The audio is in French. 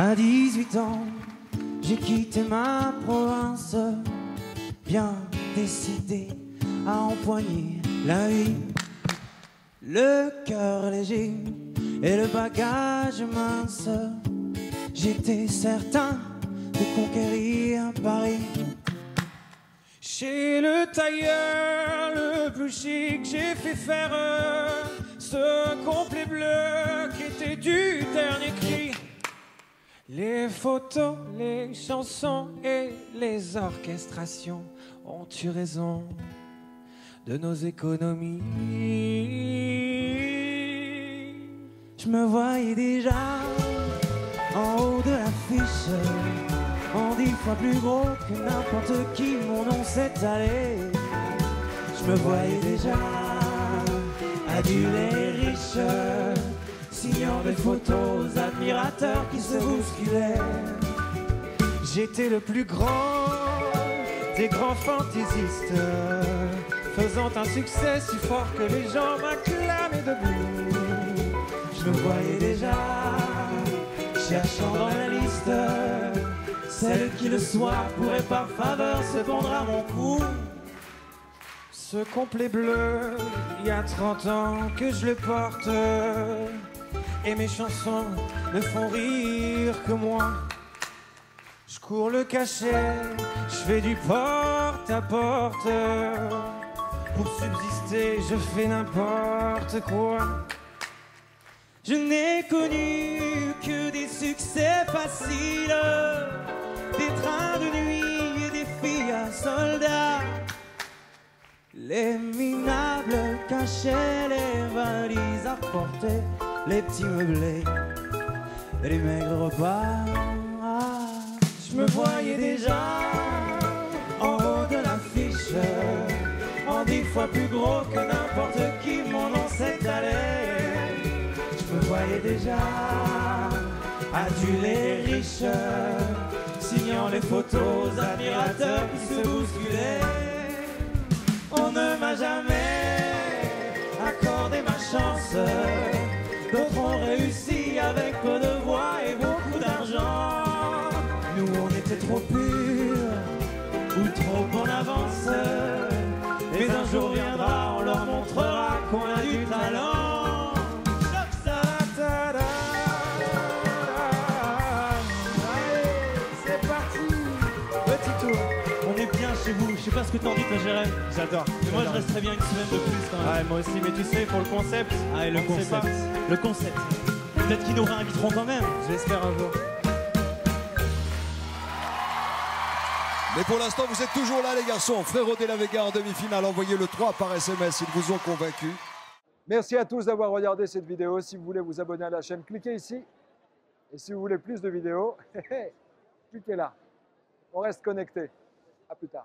À 18 ans, j'ai quitté ma province, bien décidé à empoigner la vie. Le cœur léger et le bagage mince, j'étais certain de conquérir Paris. Chez le tailleur le plus chic, j'ai fait faire ce complet bleu qui était du dernier cri. Les photos, les chansons et les orchestrations ont eu raison de nos économies. Je me voyais déjà en haut de l'affiche, en 10 fois plus gros que n'importe qui, mon nom s'est allé. Je me voyais déjà adulé et riche, signant des photos aux admirateurs qui se bousculaient. J'étais le plus grand des grands fantaisistes, faisant un succès si fort que les gens m'acclamaient debout. Je me voyais déjà cherchant dans la liste celle qui le soir pourrait par faveur se pendre à mon cou. Ce complet bleu, il y a 30 ans que je le porte, et mes chansons ne font rire que moi. Je cours le cachet, je fais du porte à porte, pour subsister je fais n'importe quoi. Je n'ai connu que des succès faciles, des trains de nuit et des filles à soldats. Les minables cachaient les valises, apportaient les petits meublés et les maigres repas. Je me voyais déjà en haut de l'affiche, en 10 fois plus gros que n'importe qui, mon nom s'étalait. Je me voyais déjà adulé et riche, signant les photos aux admirateurs qui se bousculaient. On ne m'a jamais accordé ma chance, d'autres ont réussi avec peu de voix et beaucoup d'argent. Nous on était trop purs ou trop en avance, mais un jour viendra, on leur montrera qu'on a du talent. Vous. Je sais pas ce que t'en dis, toi, Jérémy. J'adore. Moi, je resterais bien une semaine de plus. Quand même. Ouais, moi aussi, mais tu sais, pour le concept. Ah, et le concept. Pas. Le concept. Peut-être qu'ils nous réinviteront quand même. J'espère un jour. Mais pour l'instant, vous êtes toujours là, les garçons. Fréro Delavega en demi-finale. Envoyez le 3 par SMS. Ils vous ont convaincus. Merci à tous d'avoir regardé cette vidéo. Si vous voulez vous abonner à la chaîne, cliquez ici. Et si vous voulez plus de vidéos, cliquez là. On reste connectés. À plus tard.